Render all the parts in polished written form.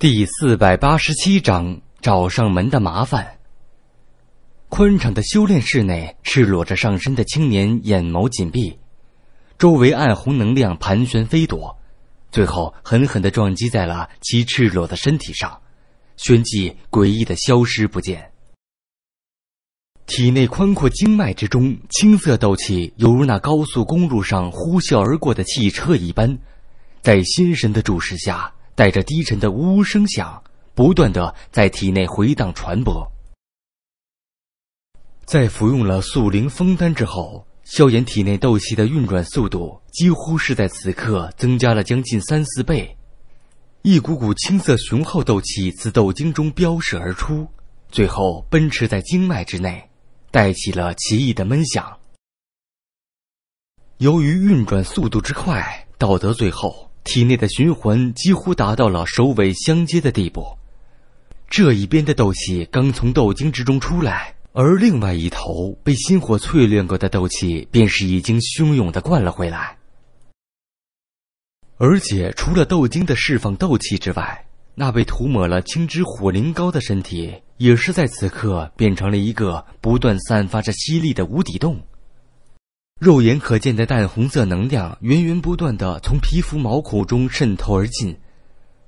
第487章找上门的麻烦。宽敞的修炼室内，赤裸着上身的青年眼眸紧闭，周围暗红能量盘旋飞躲，最后狠狠地撞击在了其赤裸的身体上，旋即诡异地消失不见。体内宽阔经脉之中，青色斗气犹如那高速公路上呼啸而过的汽车一般，在心神的注视下，带着低沉的呜呜声响，不断地在体内回荡传播。在服用了素灵风丹之后，萧炎体内斗气的运转速度几乎是在此刻增加了将近3-4倍，一股股青色雄厚斗气自斗经中飙射而出，最后奔驰在经脉之内，带起了奇异的闷响。由于运转速度之快，到得最后，体内的循环几乎达到了首尾相接的地步，这一边的斗气刚从斗经之中出来，而另外一头被心火淬炼过的斗气便是已经汹涌地灌了回来。而且除了斗经的释放斗气之外，那被涂抹了青汁火灵膏的身体也是在此刻变成了一个不断散发着吸力的无底洞。肉眼可见的淡红色能量源源不断地从皮肤毛孔中渗透而进，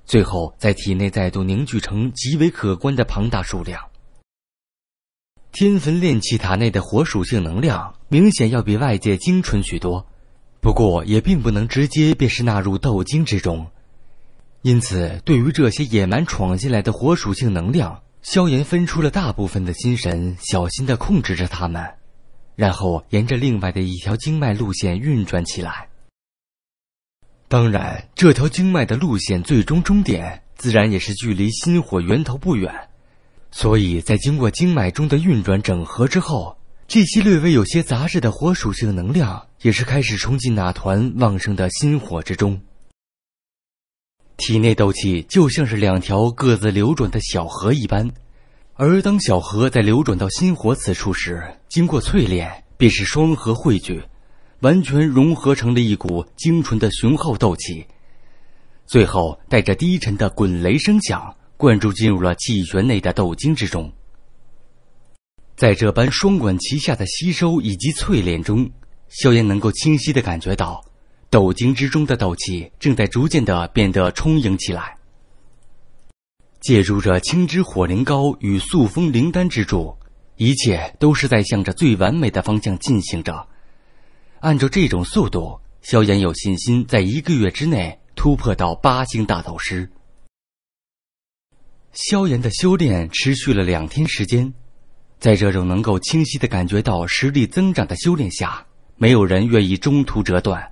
最后在体内再度凝聚成极为可观的庞大数量。天焚炼气塔内的火属性能量明显要比外界精纯许多，不过也并不能直接便是纳入斗经之中，因此对于这些野蛮闯进来的火属性能量，萧炎分出了大部分的心神，小心地控制着它们，然后沿着另外的一条经脉路线运转起来。当然，这条经脉的路线最终终点自然也是距离心火源头不远，所以在经过经脉中的运转整合之后，这些略微有些杂质的火属性能量也是开始冲进那团旺盛的心火之中。体内斗气就像是两条各自流转的小河一般，而当小河在流转到心火此处时，经过淬炼，便是双河汇聚，完全融合成了一股精纯的雄厚斗气，最后带着低沉的滚雷声响，灌注进入了气旋内的斗经之中。在这般双管齐下的吸收以及淬炼中，萧炎能够清晰地感觉到，斗经之中的斗气正在逐渐地变得充盈起来。借助着青汁火灵膏与素风灵丹之助，一切都是在向着最完美的方向进行着。按照这种速度，萧炎有信心在1个月之内突破到8星大斗师。萧炎的修炼持续了2天时间，在这种能够清晰地感觉到实力增长的修炼下，没有人愿意中途折断，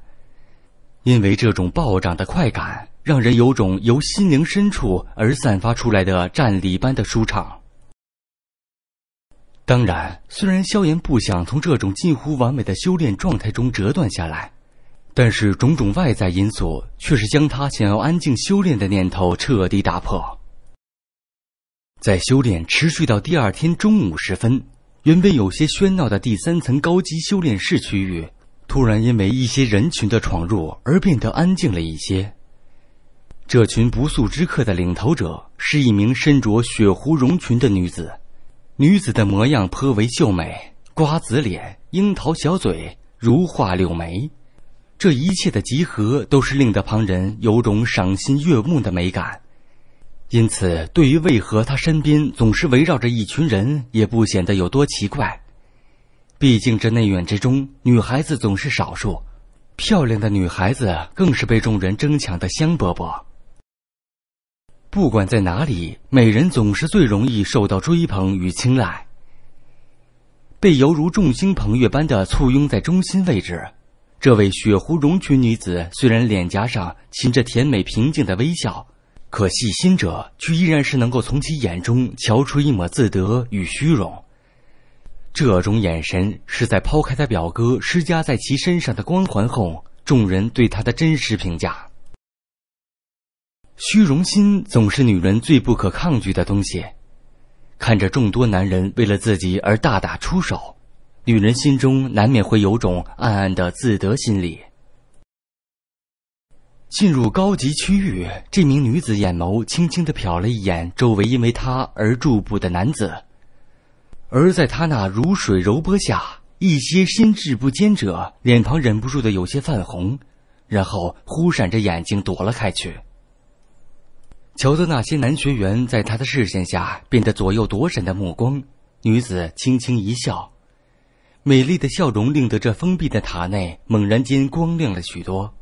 因为这种暴涨的快感让人有种由心灵深处而散发出来的战力般的舒畅。当然，虽然萧炎不想从这种近乎完美的修炼状态中折断下来，但是种种外在因素却是将他想要安静修炼的念头彻底打破。在修炼持续到第2天中午时分，原本有些喧闹的第3层高级修炼室区域，突然因为一些人群的闯入而变得安静了一些。这群不速之客的领头者是一名身着雪狐绒裙的女子，女子的模样颇为秀美，瓜子脸、樱桃小嘴、如画柳眉，这一切的集合都是令得旁人有种赏心悦目的美感，因此对于为何她身边总是围绕着一群人也不显得有多奇怪。毕竟这内院之中女孩子总是少数，漂亮的女孩子更是被众人争抢得香饽饽。不管在哪里，美人总是最容易受到追捧与青睐。被犹如众星捧月般的簇拥在中心位置，这位雪狐绒裙女子虽然脸颊上噙着甜美平静的微笑，可细心者却依然是能够从其眼中瞧出一抹自得与虚荣。这种眼神是在抛开他表哥施加在其身上的光环后，众人对他的真实评价。虚荣心总是女人最不可抗拒的东西，看着众多男人为了自己而大打出手，女人心中难免会有种暗暗的自得心理。进入高级区域，这名女子眼眸轻轻地瞟了一眼周围因为她而驻步的男子，而在她那如水柔波下，一些心智不坚者脸庞忍不住的有些泛红，然后忽闪着眼睛躲了开去。 瞧着那些男学员在他的视线下变得左右躲闪的目光，女子轻轻一笑，美丽的笑容令得这封闭的塔内猛然间光亮了许多。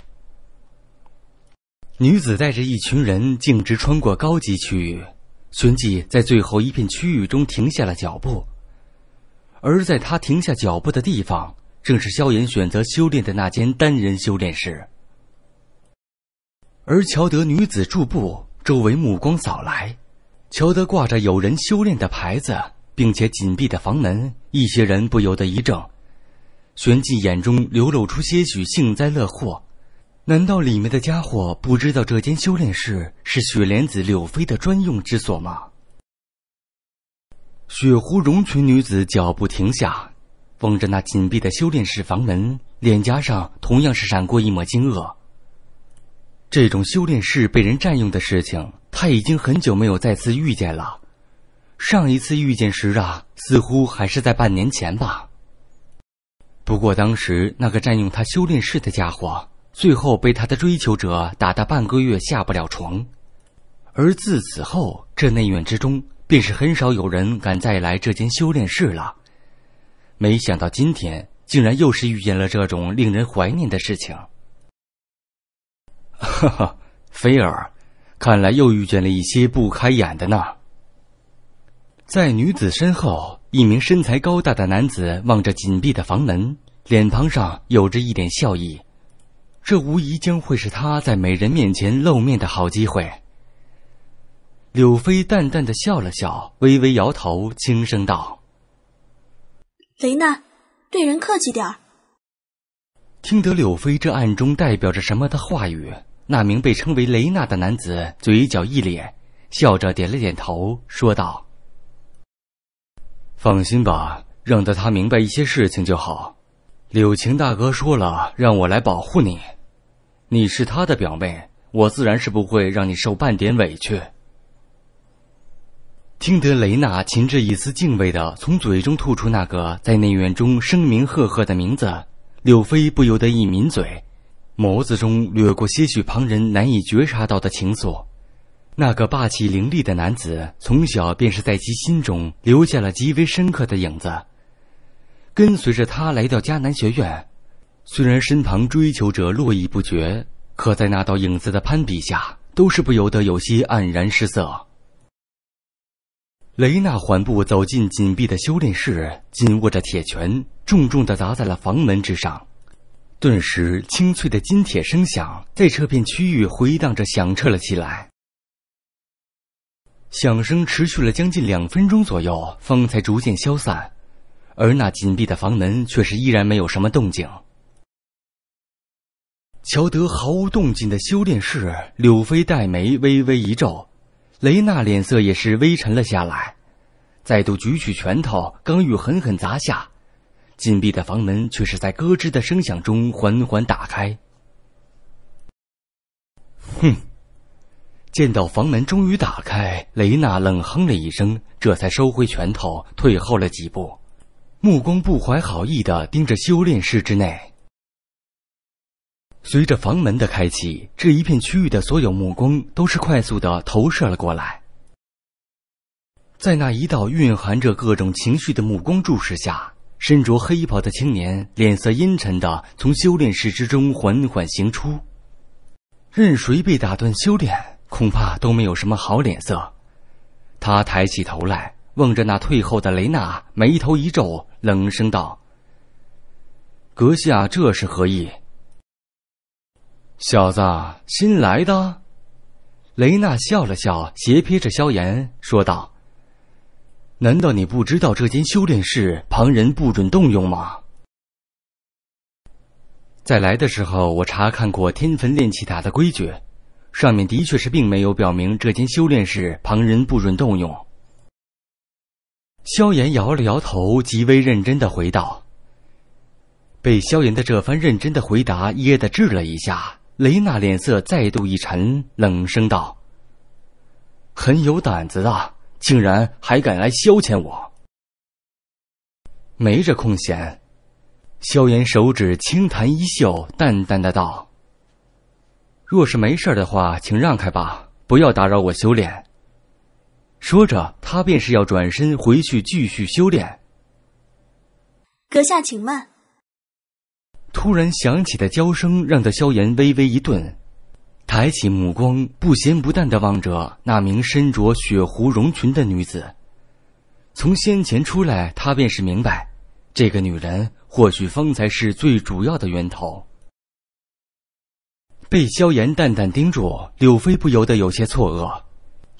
女子带着一群人径直穿过高级区域，旋即在最后一片区域中停下了脚步。而在她停下脚步的地方，正是萧炎选择修炼的那间单人修炼室。而乔德女子驻步。 周围目光扫来，乔德挂着有人修炼的牌子，并且紧闭的房门，一些人不由得一怔，旋即眼中流露出些许幸灾乐祸。难道里面的家伙不知道这间修炼室是雪莲子柳飞的专用之所吗？雪狐绒裙女子脚步停下，望着那紧闭的修炼室房门，脸颊上同样是闪过一抹惊愕。 这种修炼室被人占用的事情，他已经很久没有再次遇见了。上一次遇见时啊，似乎还是在半年前吧。不过当时那个占用他修炼室的家伙，最后被他的追求者打得半个月下不了床。而自此后，这内院之中便是很少有人敢再来这间修炼室了。没想到今天竟然又是遇见了这种令人怀念的事情。 哈哈，菲尔，看来又遇见了一些不开眼的呢。在女子身后，一名身材高大的男子望着紧闭的房门，脸庞上有着一点笑意。这无疑将会是他在美人面前露面的好机会。柳飞淡淡的笑了笑，微微摇头，轻声道：“雷娜，对人客气点儿。” 听得柳飞这暗中代表着什么的话语。 那名被称为雷娜的男子嘴角一咧，笑着点了点头，说道：“放心吧，让他明白一些事情就好。柳晴大哥说了，让我来保护你。你是他的表妹，我自然是不会让你受半点委屈。”听得雷娜噙着一丝敬畏的从嘴中吐出那个在内院中声名赫赫的名字，柳飞不由得一抿嘴。 眸子中掠过些许旁人难以觉察到的情愫，那个霸气凌厉的男子从小便是在其心中留下了极为深刻的影子。跟随着他来到迦南学院，虽然身旁追求者络绎不绝，可在那道影子的攀比下，都是不由得有些黯然失色。雷娜缓步走进紧闭的修炼室，紧握着铁拳，重重地砸在了房门之上。 顿时，清脆的金铁声响在这片区域回荡着，响彻了起来。响声持续了将近2分钟左右，方才逐渐消散，而那紧闭的房门却是依然没有什么动静。乔德毫无动静的修炼室，柳飞黛眉微微一皱，雷娜脸色也是微沉了下来，再度举起拳头，刚欲狠狠砸下。 紧闭的房门却是在咯吱的声响中缓缓打开。哼！见到房门终于打开，雷娜冷哼了一声，这才收回拳头，退后了几步，目光不怀好意地盯着修炼室之内。随着房门的开启，这一片区域的所有目光都是快速地投射了过来。在那一道蕴含着各种情绪的目光注视下。 身着黑袍的青年脸色阴沉地从修炼室之中缓缓行出，任谁被打断修炼，恐怕都没有什么好脸色。他抬起头来，望着那退后的雷娜，眉头一皱，冷声道：“阁下这是何意？”“小子，新来的？”雷娜笑了笑，斜瞥着萧炎，说道。 难道你不知道这间修炼室旁人不准动用吗？在来的时候，我查看过天焚炼气塔的规矩，上面的确是并没有表明这间修炼室旁人不准动用。萧炎摇了摇头，极为认真的回道。被萧炎的这番认真的回答噎得滞了一下，雷娜脸色再度一沉，冷声道：“很有胆子啊，竟然还敢来消遣我！”没这空闲，萧炎手指轻弹衣袖，淡淡的道：“若是没事的话，请让开吧，不要打扰我修炼。”说着，他便是要转身回去继续修炼。阁下，请慢。突然响起的娇声让得萧炎微微一顿，抬起目光，不咸不淡地望着那名身着雪狐绒裙的女子。从先前出来，他便是明白，这个女人或许方才是最主要的源头。被萧炎淡淡盯住，柳飞不由得有些错愕，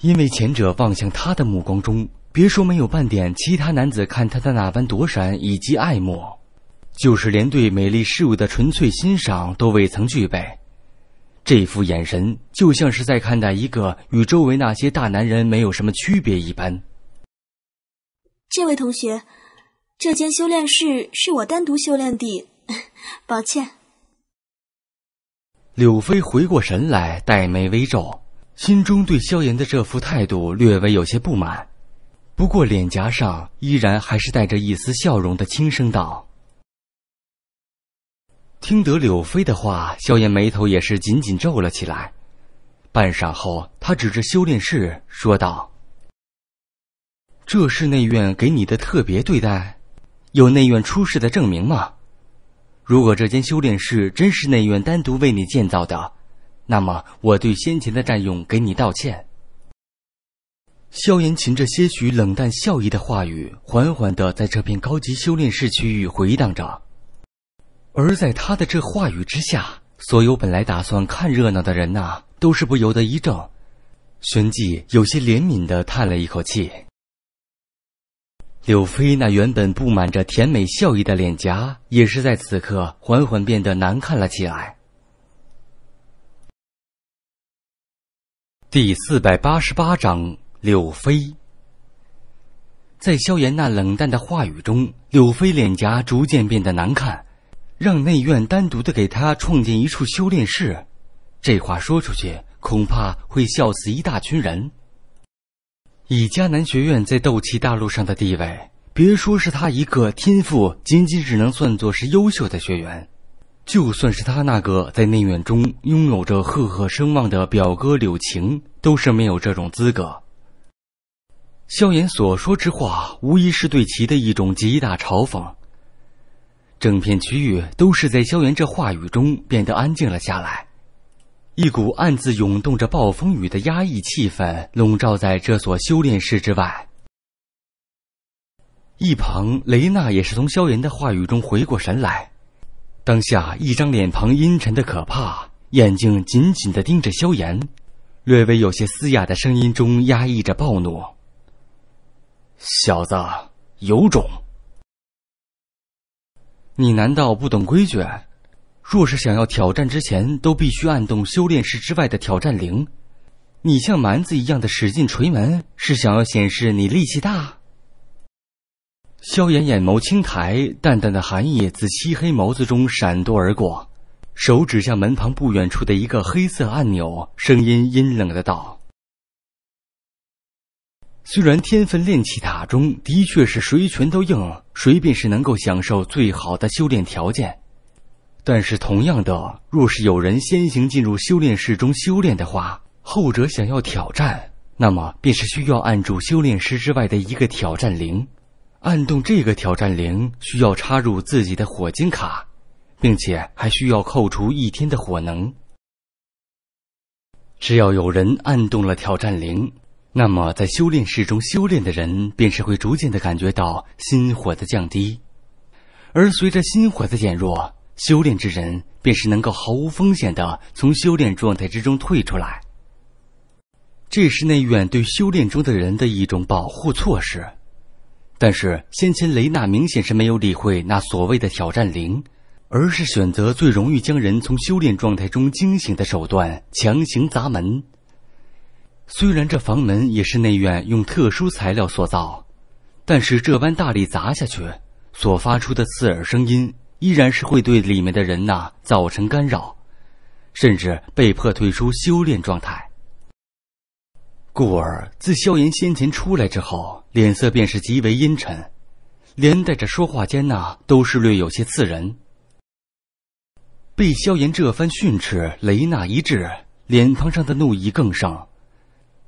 因为前者望向他的目光中，别说没有半点其他男子看他的那般躲闪以及爱慕，就是连对美丽事物的纯粹欣赏都未曾具备。这副眼神就像是在看待一个与周围那些大男人没有什么区别一般。这位同学，这间修炼室是我单独修炼地，抱歉。柳飞回过神来，黛眉微皱，心中对萧炎的这副态度略微有些不满，不过脸颊上依然还是带着一丝笑容的轻声道。听得柳飞的话，萧炎眉头也是紧紧皱了起来。半晌后，他指着修炼室说道：“这是内院给你的特别对待，有内院出世的证明吗？如果这间修炼室真是内院单独为你建造的，那么我对先前的占用给你道歉。”萧炎噙着些许冷淡笑意的话语，缓缓地在这片高级修炼室区域回荡着。而在他的这话语之下，所有本来打算看热闹的人呐，都是不由得一怔，旋即有些怜悯地叹了一口气。柳飞那原本布满着甜美笑意的脸颊，也是在此刻缓缓变得难看了起来。第488章，柳飞。在萧炎那冷淡的话语中，柳飞脸颊逐渐变得难看。让内院单独的给他创建一处修炼室，这话说出去恐怕会笑死一大群人。以迦南学院在斗气大陆上的地位，别说是他一个天赋仅仅只能算作是优秀的学员，就算是他那个在内院中拥有着赫赫声望的表哥柳晴，都是没有这种资格。萧炎所说之话无疑是对其的一种极大嘲讽。整片区域都是在萧炎这话语中变得安静了下来，一股暗自涌动着暴风雨的压抑气氛笼罩在这所修炼室之外。一旁雷娜也是从萧炎的话语中回过神来，当下一张脸庞阴沉的可怕，眼睛紧紧地盯着萧炎，略微有些嘶哑的声音中压抑着暴怒：“小子，有种！你难道不懂规矩？若是想要挑战之前，都必须按动修炼室之外的挑战铃。你像蛮子一样的使劲捶门，是想要显示你力气大？”萧炎眼眸轻抬，淡淡的寒意自漆黑眸子中闪躲而过，手指向门旁不远处的一个黑色按钮，声音阴冷的道：“虽然天分炼气塔中的确是谁拳头硬，谁便是能够享受最好的修炼条件，但是同样的，若是有人先行进入修炼室中修炼的话，后者想要挑战，那么便是需要按住修炼室之外的一个挑战铃。按动这个挑战铃需要插入自己的火晶卡，并且还需要扣除1天的火能。只要有人按动了挑战铃，那么在修炼室中修炼的人便是会逐渐地感觉到心火的降低，而随着心火的减弱，修炼之人便是能够毫无风险地从修炼状态之中退出来。这是内院对修炼中的人的一种保护措施。但是先前雷娜明显是没有理会那所谓的挑战铃，而是选择最容易将人从修炼状态中惊醒的手段，强行砸门。虽然这房门也是内院用特殊材料所造，但是这般大力砸下去，所发出的刺耳声音依然是会对里面的人呐造成干扰，甚至被迫退出修炼状态。故而，自萧炎先前出来之后，脸色便是极为阴沉，连带着说话间呐，都是略有些刺人。被萧炎这番训斥，雷娜一滞，脸庞上的怒意更盛。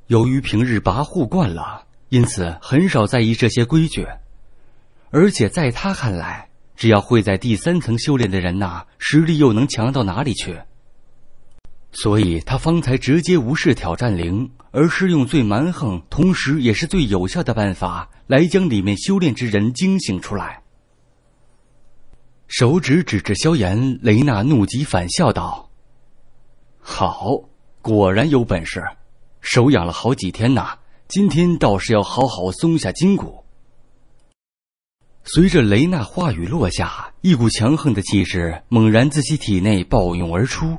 由于平日跋扈惯了，因此很少在意这些规矩，而且在他看来，只要会在第三层修炼的人呐，实力又能强到哪里去？所以他方才直接无视挑战灵，而是用最蛮横，同时也是最有效的办法来将里面修炼之人惊醒出来。手指指着萧炎，雷娜怒极反笑道：“好，果然有本事，手痒了好几天呐，今天倒是要好好松下筋骨。”随着雷娜话语落下，一股强横的气势猛然自其体内暴涌而出。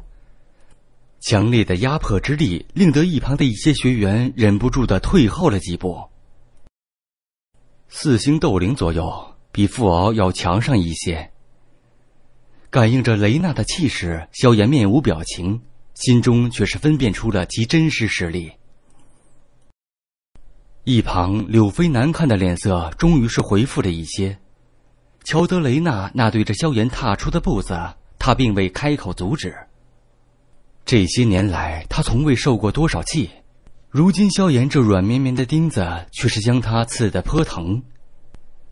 强烈的压迫之力令得一旁的一些学员忍不住的退后了几步。四星斗灵左右，比富敖要强上一些。感应着雷娜的气势，萧炎面无表情，心中却是分辨出了其真实实力。一旁柳飞难看的脸色终于是回复了一些，乔德雷娜那对着萧炎踏出的步子，他并未开口阻止。这些年来，他从未受过多少气，如今萧炎这软绵绵的钉子却是将他刺得颇疼，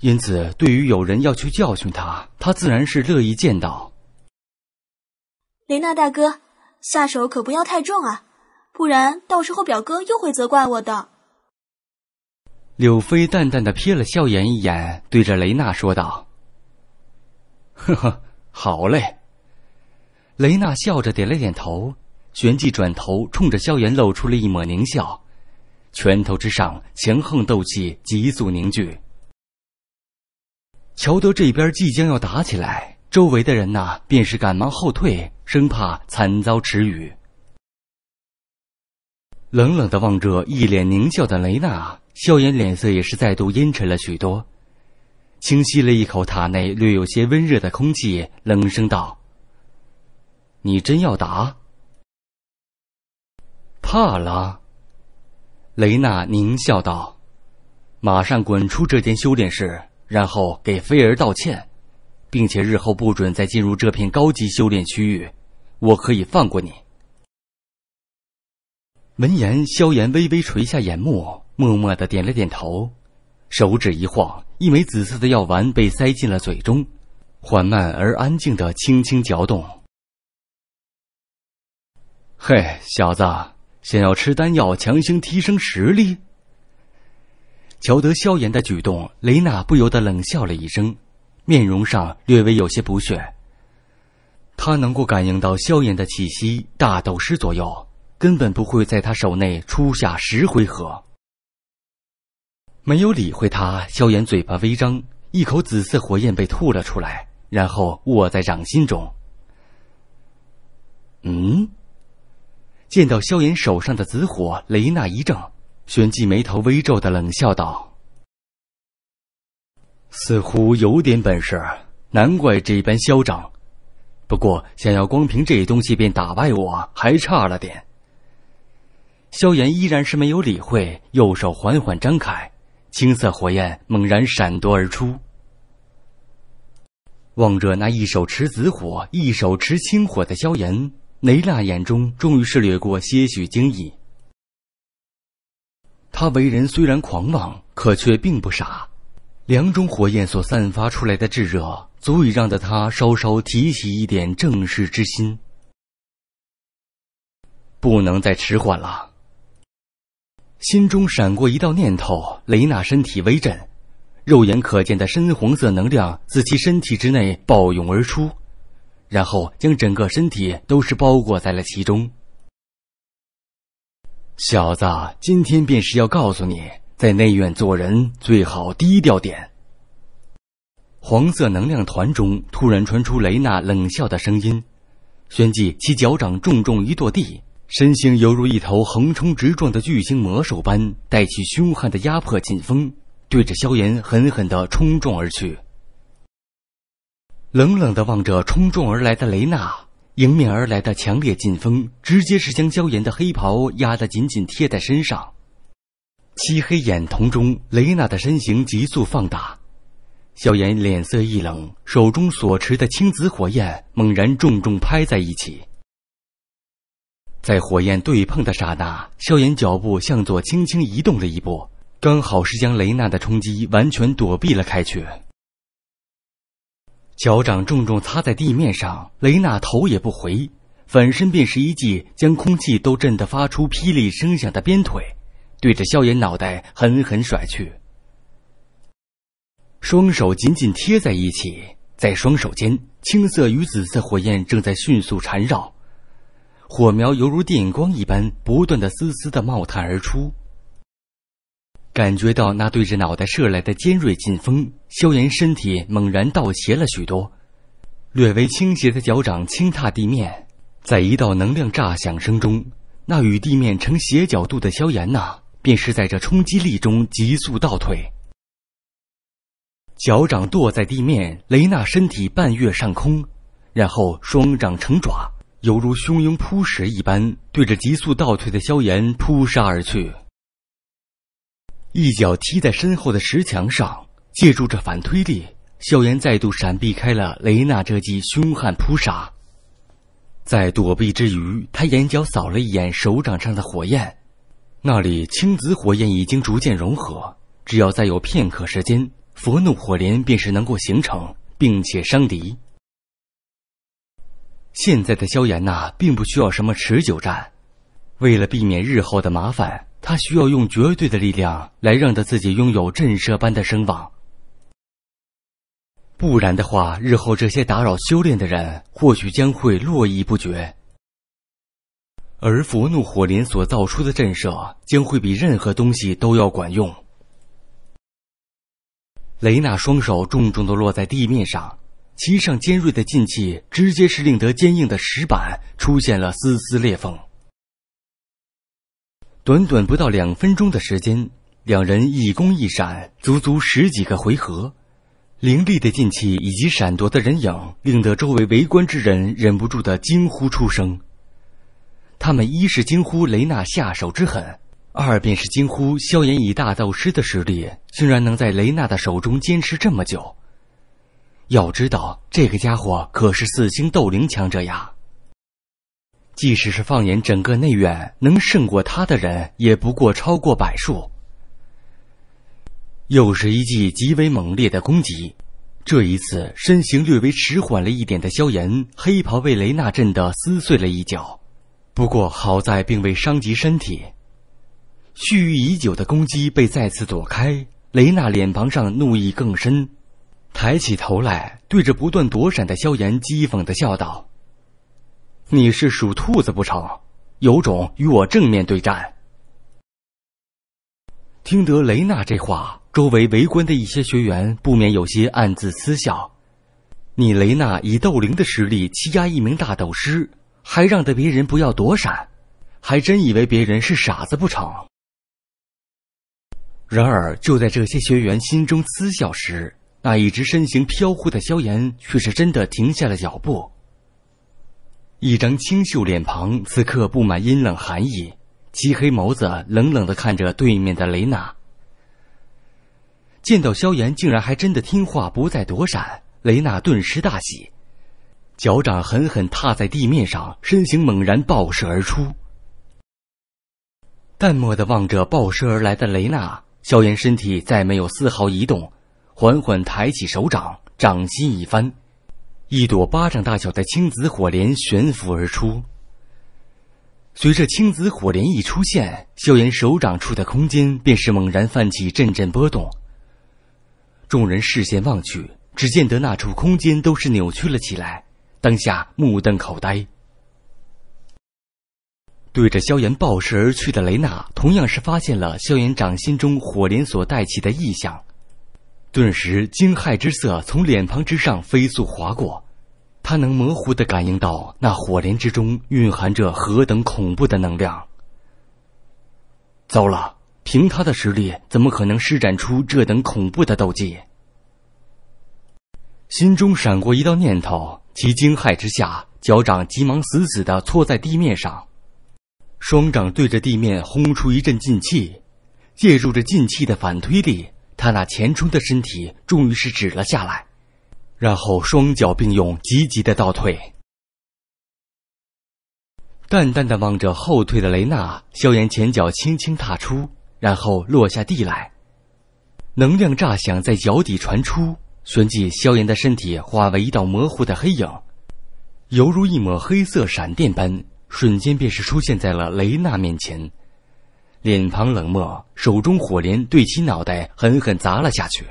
因此对于有人要去教训他，他自然是乐意见到。雷娜大哥，下手可不要太重啊，不然到时候表哥又会责怪我的。柳飞淡淡的瞥了萧炎一眼，对着雷娜说道：“呵呵，好嘞。”雷娜笑着点了点头，旋即转头冲着萧炎露出了一抹狞笑，拳头之上强横斗气急速凝聚。乔德这边即将要打起来，周围的人呐，便是赶忙后退，生怕惨遭池鱼。冷冷地望着一脸狞笑的雷娜，萧炎脸色也是再度阴沉了许多，轻吸了一口塔内略有些温热的空气，冷声道：“你真要打？怕了？”雷娜狞笑道：“马上滚出这间修炼室，然后给菲儿道歉，并且日后不准再进入这片高级修炼区域，我可以放过你。”闻言，萧炎微微垂下眼目，默默地点了点头，手指一晃，一枚紫色的药丸被塞进了嘴中，缓慢而安静地轻轻嚼动。“嘿，小子，想要吃丹药强行提升实力？”乔德萧炎的举动，雷娜不由得冷笑了一声，面容上略微有些不屑。他能够感应到萧炎的气息大斗师左右，根本不会在他手内出下10回合。没有理会他，萧炎嘴巴微张，一口紫色火焰被吐了出来，然后握在掌心中。见到萧炎手上的紫火，雷娜一怔，旋即眉头微皱的冷笑道：“似乎有点本事，难怪这般嚣张。不过想要光凭这东西便打败我，还差了点。”萧炎依然是没有理会，右手缓缓张开，青色火焰猛然闪躲而出。望着那一手持紫火，一手持青火的萧炎，雷娜眼中终于是掠过些许惊异。他为人虽然狂妄，可却并不傻，两种火焰所散发出来的炙热，足以让得他稍稍提起一点正视之心。不能再迟缓了。心中闪过一道念头，雷娜身体微震，肉眼可见的深红色能量自其身体之内暴涌而出，然后将整个身体都是包裹在了其中。“小子，今天便是要告诉你，在内院做人最好低调点。”黄色能量团中突然传出雷娜冷笑的声音，旋即其脚掌重重一跺地，身形犹如一头横冲直撞的巨型魔兽般，带起凶悍的压迫劲风，对着萧炎狠狠地冲撞而去。冷冷地望着冲撞而来的雷娜，迎面而来的强烈劲风，直接是将萧炎的黑袍压得紧紧贴在身上。漆黑眼瞳中，雷娜的身形急速放大。萧炎脸色一冷，手中所持的青紫火焰猛然重重拍在一起。在火焰对碰的刹那，萧炎脚步向左轻轻移动了一步，刚好是将雷娜的冲击完全躲避了开去。 脚掌重重擦在地面上，雷娜头也不回，反身便是一记将空气都震得发出霹雳声响的鞭腿，对着萧炎脑袋狠狠甩去。双手紧紧贴在一起，在双手间，青色与紫色火焰正在迅速缠绕，火苗犹如电光一般，不断的丝丝的冒探而出。 感觉到那对着脑袋射来的尖锐劲风，萧炎身体猛然倒斜了许多，略微倾斜的脚掌轻踏地面，在一道能量炸响声中，那与地面呈斜角度的萧炎便是在这冲击力中急速倒退。脚掌跺在地面，雷娜身体半跃上空，然后双掌成爪，犹如汹涌扑食一般，对着急速倒退的萧炎扑杀而去。 一脚踢在身后的石墙上，借助着反推力，萧炎再度闪避开了雷娜这记凶悍扑杀。在躲避之余，他眼角扫了一眼手掌上的火焰，那里青紫火焰已经逐渐融合，只要再有片刻时间，佛怒火莲便是能够形成，并且伤敌。现在的萧炎并不需要什么持久战，为了避免日后的麻烦。 他需要用绝对的力量来让他自己拥有震慑般的声望，不然的话，日后这些打扰修炼的人或许将会络绎不绝。而佛怒火莲所造出的震慑将会比任何东西都要管用。雷娜双手重重地落在地面上，其上尖锐的劲气直接是令得坚硬的石板出现了丝丝裂缝。 短短不到2分钟的时间，两人一攻一闪，足足10几个回合。凌厉的劲气以及闪躲的人影，令得周围围观之人忍不住的惊呼出声。他们一是惊呼雷娜下手之狠，二便是惊呼萧炎以大斗师的实力，竟然能在雷娜的手中坚持这么久。要知道，这个家伙可是4星斗灵强者呀！ 即使是放眼整个内院，能胜过他的人也不过超过100数。又是一记极为猛烈的攻击，这一次身形略微迟缓了一点的萧炎，黑袍被雷娜震得撕碎了一角，不过好在并未伤及身体。蓄意已久的攻击被再次躲开，雷娜脸庞上怒意更深，抬起头来，对着不断躲闪的萧炎讥讽地笑道。 你是属兔子不成？有种与我正面对战！听得雷娜这话，周围围观的一些学员不免有些暗自私笑：你雷娜以斗灵的实力欺压一名大斗师，还让得别人不要躲闪，还真以为别人是傻子不成？然而，就在这些学员心中私笑时，那一直身形飘忽的萧炎却是真的停下了脚步。 一张清秀脸庞，此刻布满阴冷寒意，漆黑眸子冷冷地看着对面的雷娜。见到萧炎竟然还真的听话，不再躲闪，雷娜顿时大喜，脚掌狠狠踏在地面上，身形猛然爆射而出。淡漠地望着爆射而来的雷娜，萧炎身体再没有丝毫移动，缓缓抬起手掌，掌心一翻。 一朵巴掌大小的青紫火莲悬浮而出。随着青紫火莲一出现，萧炎手掌处的空间便是猛然泛起阵阵波动。众人视线望去，只见得那处空间都是扭曲了起来，当下目瞪口呆。对着萧炎爆射而去的雷娜，同样是发现了萧炎掌心中火莲所带起的异象。 顿时，惊骇之色从脸庞之上飞速划过，他能模糊地感应到那火莲之中蕴含着何等恐怖的能量。糟了，凭他的实力，怎么可能施展出这等恐怖的斗技？心中闪过一道念头，其惊骇之下，脚掌急忙死死地搓在地面上，双掌对着地面轰出一阵劲气。借助着劲气的反推力，他那前冲的身体终于是止了下来，然后双脚并用，积极地倒退。淡淡地望着后退的雷娜，萧炎前脚轻轻踏出，然后落下地来。能量炸响在脚底传出，旋即萧炎的身体化为一道模糊的黑影，犹如一抹黑色闪电般，瞬间便是出现在了雷娜面前。脸庞冷漠，手中火镰对其脑袋狠狠砸了下去。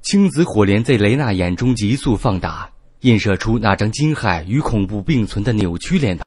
青紫火镰在雷娜眼中急速放大，映射出那张惊骇与恐怖并存的扭曲脸庞。